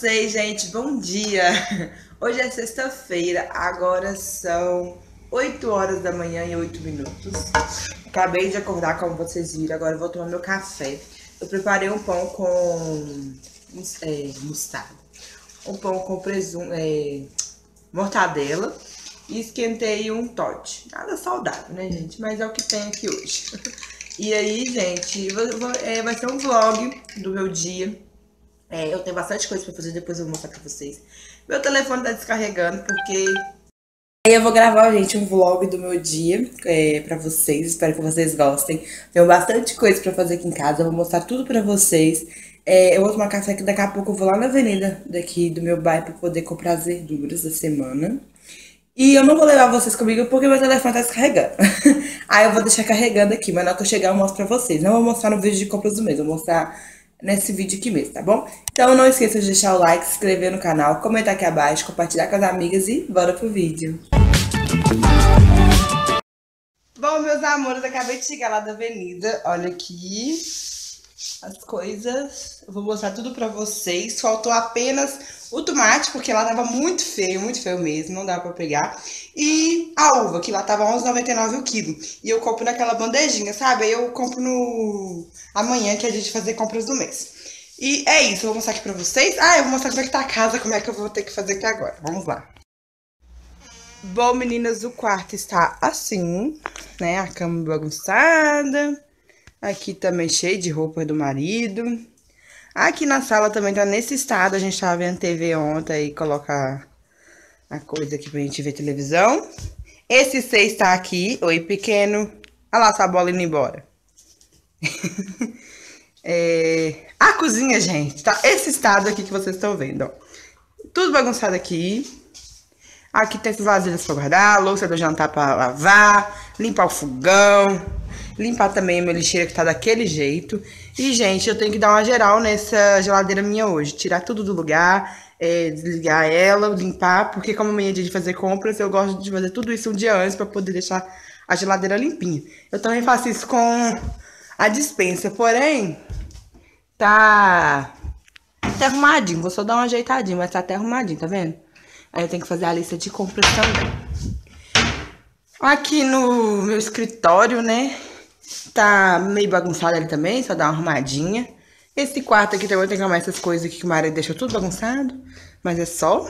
vocês, gente? Bom dia! Hoje é sexta-feira, agora são 8 horas da manhã e 8 minutos. Acabei de acordar, como vocês viram, agora eu vou tomar meu café. Eu preparei um pão com mostarda, um pão com presunto, mortadela e esquentei um toddy. Nada saudável, né, gente? Mas é o que tem aqui hoje. E aí, gente, vai ser um vlog do meu dia. Eu tenho bastante coisa pra fazer, depois eu vou mostrar pra vocês. Meu telefone tá descarregando, porque... Aí eu vou gravar, gente, um vlog do meu dia pra vocês, espero que vocês gostem. Tenho bastante coisa pra fazer aqui em casa, eu vou mostrar tudo pra vocês. Eu vou tomar café que daqui a pouco eu vou lá na avenida daqui do meu bairro pra poder comprar as verduras da semana. E eu não vou levar vocês comigo porque meu telefone tá descarregando. Aí eu vou deixar carregando aqui, mas na hora que eu chegar eu mostro pra vocês. Não vou mostrar no vídeo de compras do mês, vou mostrar... nesse vídeo aqui mesmo, tá bom? Então não esqueça de deixar o like, se inscrever no canal, comentar aqui abaixo, compartilhar com as amigas e bora pro vídeo. Bom, meus amores, acabei de chegar lá da avenida, olha aqui as coisas, eu vou mostrar tudo pra vocês. Faltou apenas o tomate, porque lá tava muito feio mesmo, não dava pra pegar. E a uva, que lá tava R$11,99 o quilo. E eu compro naquela bandejinha, sabe? Aí eu compro no... amanhã, que a gente vai fazer compras do mês. E é isso, eu vou mostrar aqui pra vocês. Eu vou mostrar como é que tá a casa, como é que eu vou ter que fazer aqui agora. Vamos lá. Bom, meninas, o quarto está assim, né? A cama bagunçada. Aqui também cheio de roupa do marido. Aqui na sala também tá nesse estado. A gente tava vendo TV ontem e colocar a coisa aqui pra gente ver televisão. Esse seis tá aqui. Oi, pequeno. Olha lá sua bola indo embora. A cozinha, gente, tá esse estado aqui que vocês estão vendo, ó. Tudo bagunçado aqui. Aqui tem vasilhas pra guardar, a louça do jantar pra lavar, limpar o fogão... Limpar também a minha lixeira que tá daquele jeito. E, gente, eu tenho que dar uma geral nessa geladeira minha hoje. Tirar tudo do lugar, desligar ela, limpar. Porque como amanhã é dia de fazer compras, eu gosto de fazer tudo isso um dia antes pra poder deixar a geladeira limpinha. Eu também faço isso com a despensa. Porém, tá até arrumadinho. Vou só dar uma ajeitadinha, mas tá até arrumadinho, tá vendo? Aí eu tenho que fazer a lista de compras também. Aqui no meu escritório, né? Tá meio bagunçado ali também, só dá uma arrumadinha. Esse quarto aqui também tem que arrumar essas coisas aqui que o marido deixou tudo bagunçado. Mas é só.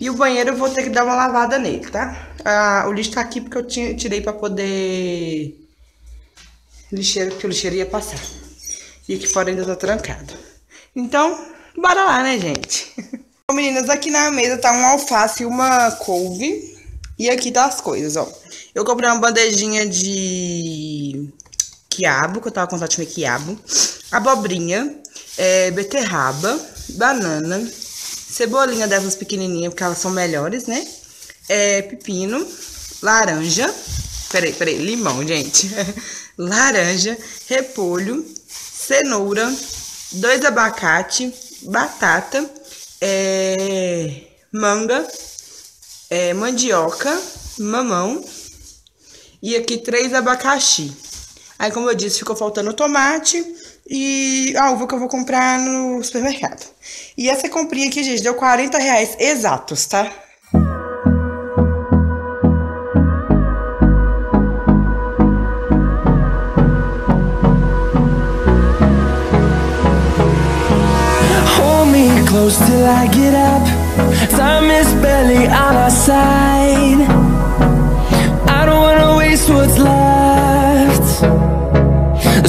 E o banheiro eu vou ter que dar uma lavada nele, tá? O lixo tá aqui porque eu tirei pra poder... lixeira, porque o lixeiro ia passar. E aqui fora ainda tá trancado. Então, bora lá, né, gente? Bom, meninas, aqui na mesa tá um alface e uma couve. E aqui tá as coisas, ó. Eu comprei uma bandejinha de quiabo, que eu tava com vontade de comer quiabo, abobrinha, beterraba, banana, cebolinha dessas pequenininhas, porque elas são melhores, né? Pepino, laranja, peraí, limão, gente. Laranja, repolho, cenoura, 2 abacate, batata, manga, mandioca, mamão. E aqui 3 abacaxi. Aí, como eu disse, ficou faltando tomate e a uva que eu vou comprar no supermercado. E essa comprinha aqui, gente, deu R$40 exatos, tá? Hold me close till I get up. Time is barely on our side. I don't wanna waste what's left. The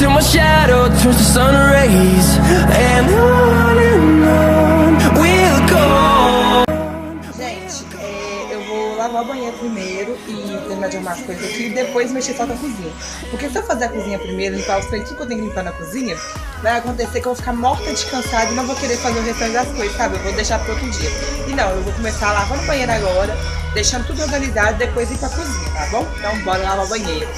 till my shadow turns to sun rays, and on we'll go. Gente, eu vou lavar o banheiro primeiro e terminar de arrumar as coisas aqui e depois mexer só na cozinha. Porque se eu fazer a cozinha primeiro, limpar os peitos, tudo que eu tenho que limpar na cozinha, vai acontecer que eu vou ficar morta de cansada e não vou querer fazer o restante das coisas, sabe? Eu vou deixar para outro dia. E não, eu vou começar lavando o banheiro agora, deixando tudo organizado, depois ir pra cozinha, tá bom? Então bora lavar o banheiro.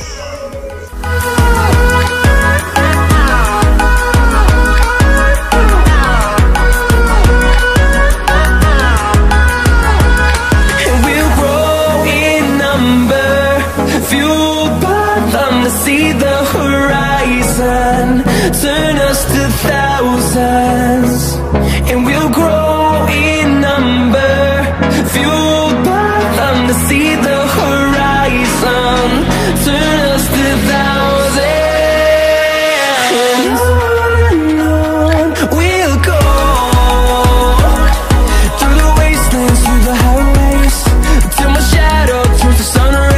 See the horizon, turn us to thousands, and we'll grow in number, fueled by them to see the horizon, turn us to thousands, and on we'll go, through the wastelands, through the highways, till my shadow turns to sun rays,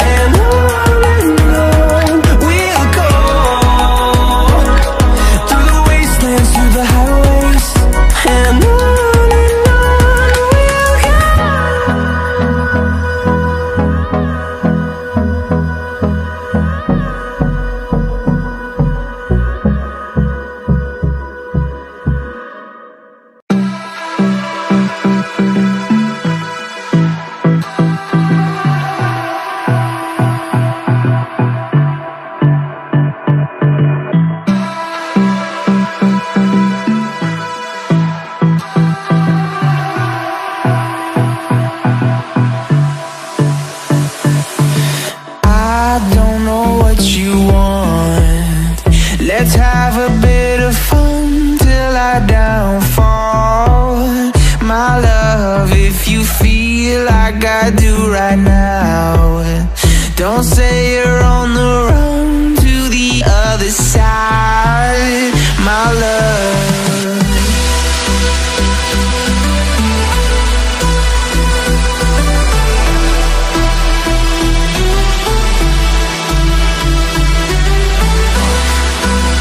and let's have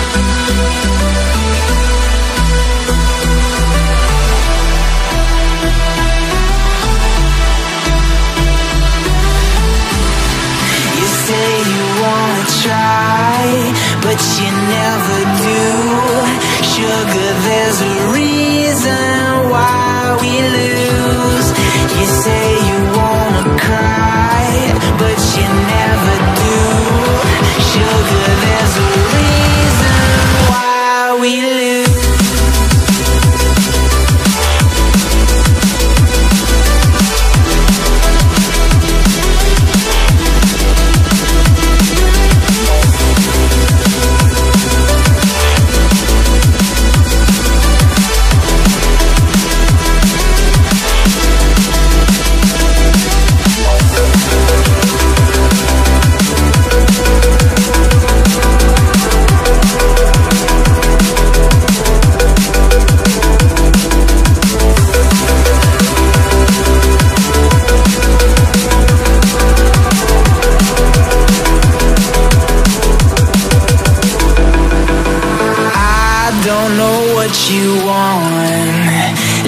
a bit of fun till I downfall, my love, if you feel like I do right now, don't say you're on the run to the other side, my love. But you never do, sugar, there's a reason why we lose. You say you wanna cry, but you never do, sugar, there's a reason why we lose.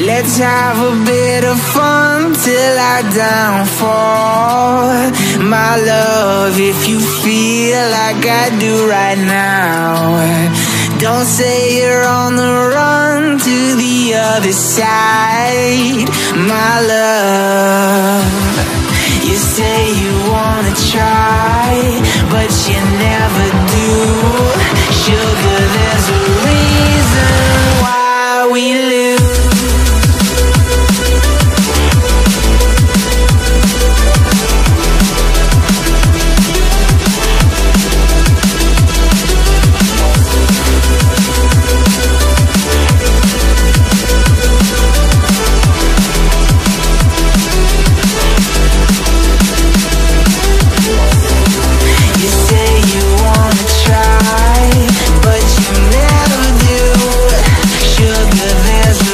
Let's have a bit of fun till I downfall, my love, if you feel like I do right now, don't say you're on the run to the other side, my love. You say you wanna try, but you never do, sugar, there's a reason why we lose. There's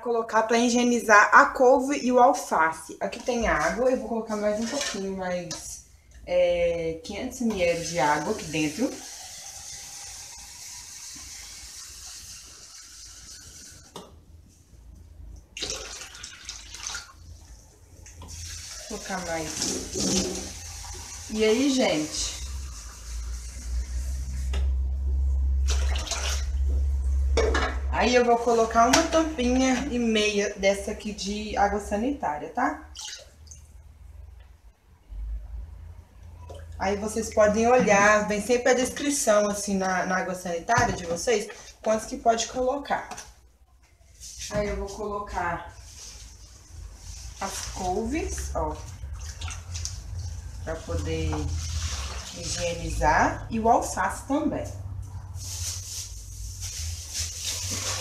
colocar para higienizar a couve e o alface. Aqui tem água, eu vou colocar mais um pouquinho, mais 500 ml de água aqui dentro. Vou colocar mais. E aí, gente? Aí eu vou colocar uma tampinha e meia dessa aqui de água sanitária, tá? Aí vocês podem olhar, vem sempre a descrição, assim, na água sanitária de vocês, quantos que pode colocar. Aí eu vou colocar as couves, ó, pra poder higienizar, e o alface também.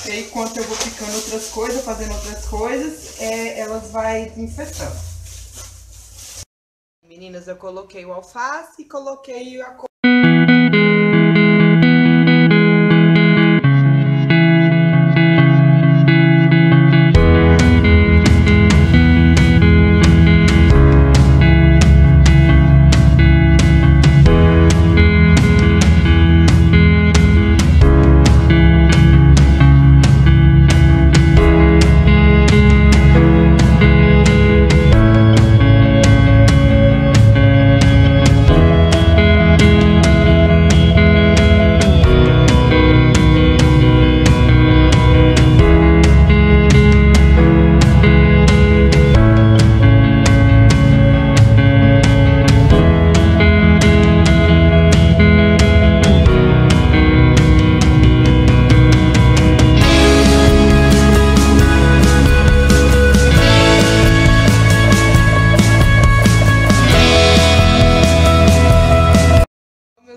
E aí, enquanto eu vou picando outras coisas, fazendo outras coisas, elas vai desinfetando. Meninas, eu coloquei o alface e coloquei a couve.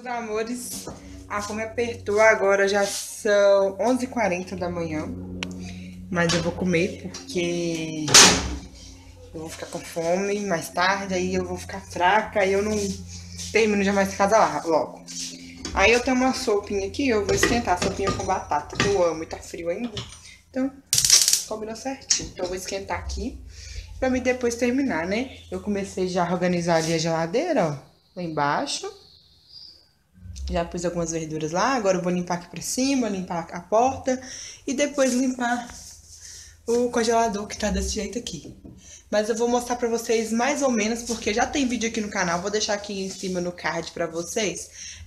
Amores, a fome apertou agora, já são 11h40 da manhã, mas eu vou comer porque eu vou ficar com fome mais tarde, aí eu vou ficar fraca, aí eu não termino jamais de casa lá logo. Aí eu tenho uma sopinha aqui, eu vou esquentar a sopinha com batata, que eu amo e tá frio ainda, então combinou certinho. Então eu vou esquentar aqui pra mim depois terminar, né? Eu comecei já a organizar ali a geladeira, ó, lá embaixo. Já pus algumas verduras lá, agora eu vou limpar aqui pra cima, limpar a porta e depois limpar o congelador que tá desse jeito aqui. Mas eu vou mostrar pra vocês mais ou menos, porque já tem vídeo aqui no canal, vou deixar aqui em cima no card pra vocês,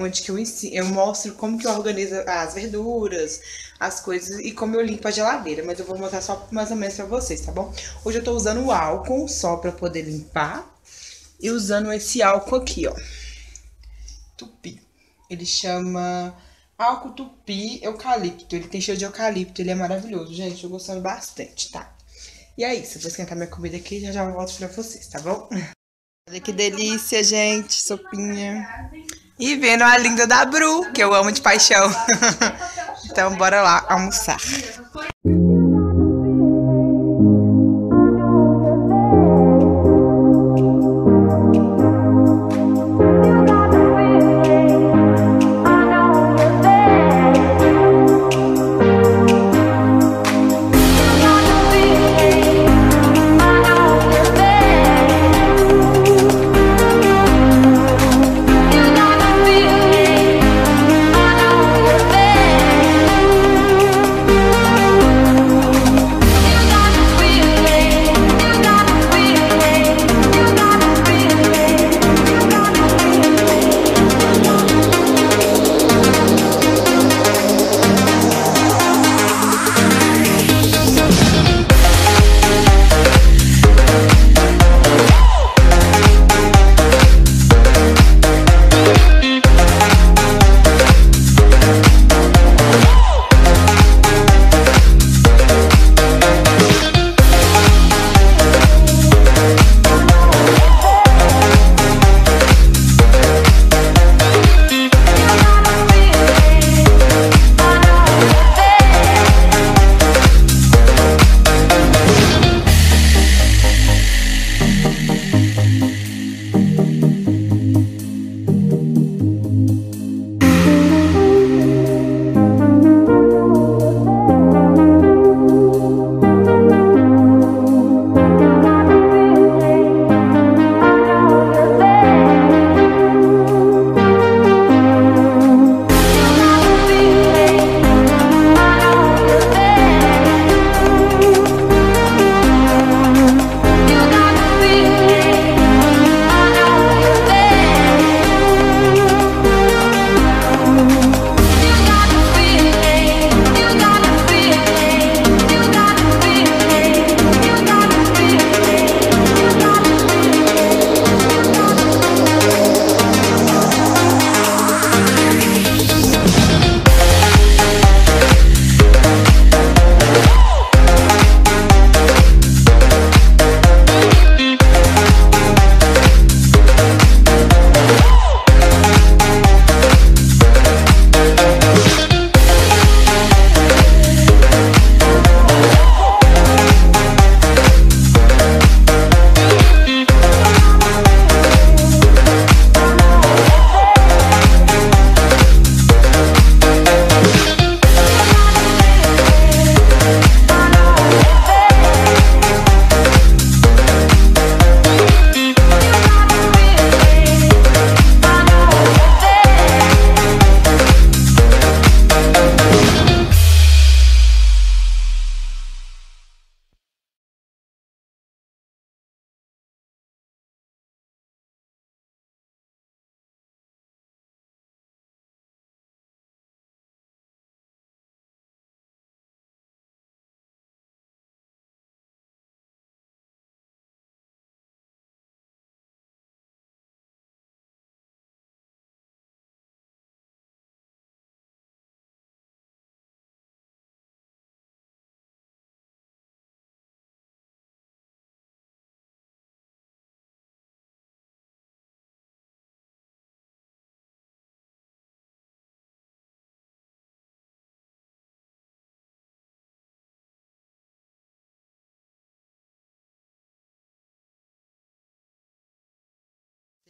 onde que eu mostro como que eu organizo as verduras, as coisas e como eu limpo a geladeira. Mas eu vou mostrar só mais ou menos pra vocês, tá bom? Hoje eu tô usando o álcool só pra poder limpar e usando esse álcool aqui, ó. Tupi. Ele chama álcool tupi eucalipto. Ele tem cheiro de eucalipto, ele é maravilhoso, gente. Eu tô gostando bastante, tá? E é isso, eu vou esquentar minha comida aqui e já volto pra vocês, tá bom? Olha que delícia, gente, sopinha. E vendo a linda da Bru, que eu amo de paixão. Então bora lá almoçar.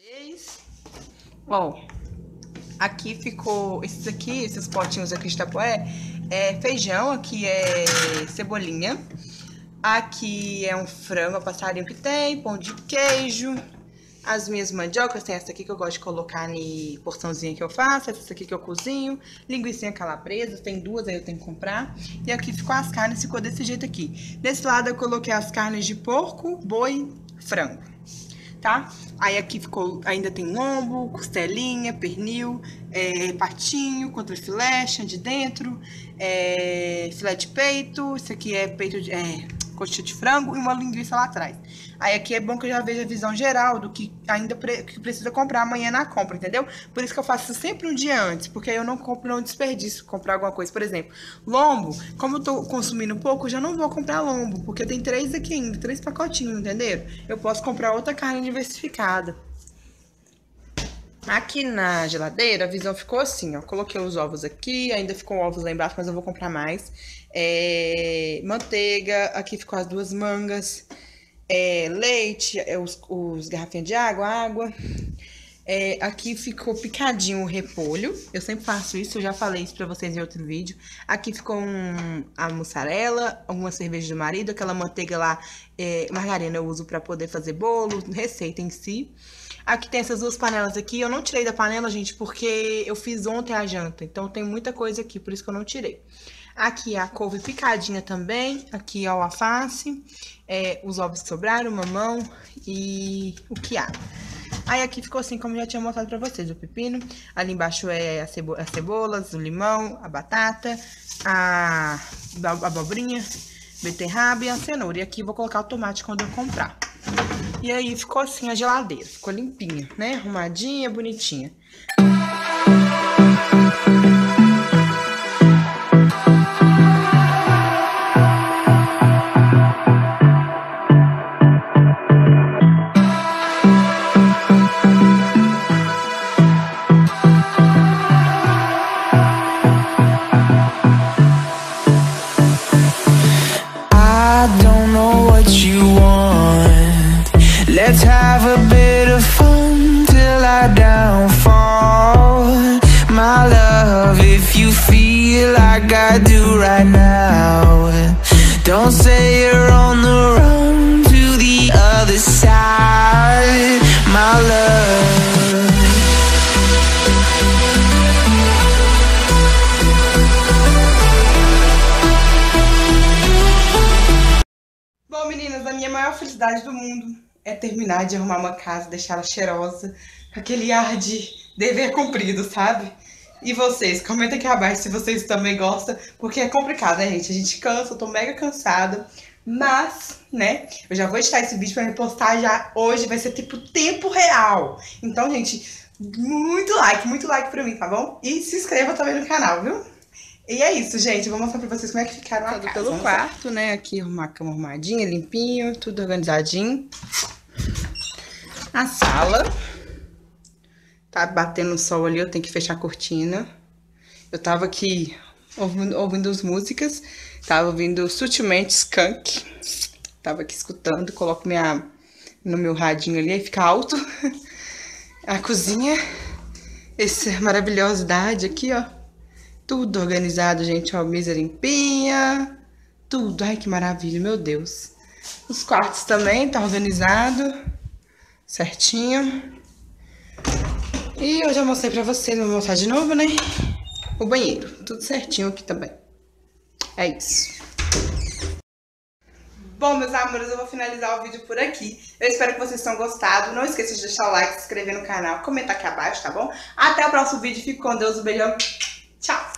vocês. Bom, aqui ficou esses potinhos aqui de tapoé, feijão, aqui é cebolinha, aqui é um frango, passarinho que tem, pão de queijo, as minhas mandiocas, tem essa aqui que eu gosto de colocar em porçãozinha que eu faço, essa aqui que eu cozinho, linguiça calabresa, tem duas aí eu tenho que comprar, e aqui ficou as carnes, ficou desse jeito aqui. Desse lado eu coloquei as carnes de porco, boi, frango. Tá? Aí aqui ficou, ainda tem lombo, costelinha, pernil, patinho, contrafilé, chã de dentro, filé de peito, isso aqui é peito de coxinha de frango e uma linguiça lá atrás. Aí aqui é bom que eu já vejo a visão geral do que ainda que precisa comprar amanhã na compra, entendeu? Por isso que eu faço sempre um dia antes, porque aí eu não compro, não desperdício comprar alguma coisa. Por exemplo, lombo, como eu tô consumindo pouco, eu já não vou comprar lombo, porque eu tenho 3 aqui ainda, 3 pacotinhos, entenderam? Eu posso comprar outra carne diversificada. Aqui na geladeira, a visão ficou assim, ó. Coloquei os ovos aqui, ainda ficou ovos lá embaixo, mas eu vou comprar mais. Manteiga, aqui ficou as duas mangas. Leite, os garrafinhas de água, aqui ficou picadinho o repolho, eu sempre faço isso, eu já falei isso pra vocês em outro vídeo. Aqui ficou a mussarela, uma cerveja do marido, aquela manteiga lá, margarina eu uso pra poder fazer bolo, receita em si. Aqui tem essas duas panelas aqui, eu não tirei da panela, gente, porque eu fiz ontem a janta, então tem muita coisa aqui, por isso que eu não tirei. Aqui a couve picadinha também, aqui o alface, os ovos que sobraram, o mamão e o quiabo. Aí aqui ficou assim, como eu já tinha mostrado pra vocês, o pepino. Ali embaixo é as cebolas, o limão, a batata, a abobrinha, beterraba e a cenoura. E aqui eu vou colocar o tomate quando eu comprar. E aí ficou assim a geladeira, ficou limpinha, né? Arrumadinha, bonitinha. Let's have a bit of fun till I downfall, my love, if you feel like I do right now, don't say you're on the run to the other side, my love. Bom, meninas, a minha maior felicidade do mundo é terminar de arrumar uma casa, deixar ela cheirosa, com aquele ar de dever cumprido, sabe? E vocês, comenta aqui abaixo se vocês também gostam, porque é complicado, né, gente? A gente cansa, eu tô mega cansada, mas, né, eu já vou editar esse vídeo pra me postar já hoje, vai ser tipo tempo real. Então, gente, muito like pra mim, tá bom? E se inscreva também no canal, viu? E é isso, gente. Eu vou mostrar pra vocês como é que ficaram a casa. Pelo quarto, né? Aqui uma cama arrumadinha, limpinho, tudo organizadinho. A sala. Tá batendo o sol ali, eu tenho que fechar a cortina. Eu tava aqui ouvindo as músicas. Tava ouvindo sutilmente Skunk. Tava aqui escutando, coloco no meu radinho ali, aí fica alto. A cozinha. Essa maravilhosidade aqui, ó. Tudo organizado, gente, ó, mesa limpinha, tudo, ai que maravilha, meu Deus. Os quartos também, tá organizado, certinho. E eu já mostrei pra vocês, vou mostrar de novo, né? O banheiro, tudo certinho aqui também. É isso. Bom, meus amores, eu vou finalizar o vídeo por aqui. Eu espero que vocês tenham gostado. Não esqueça de deixar o like, se inscrever no canal, comentar aqui abaixo, tá bom? Até o próximo vídeo, fique com Deus, um beijão. Tchau!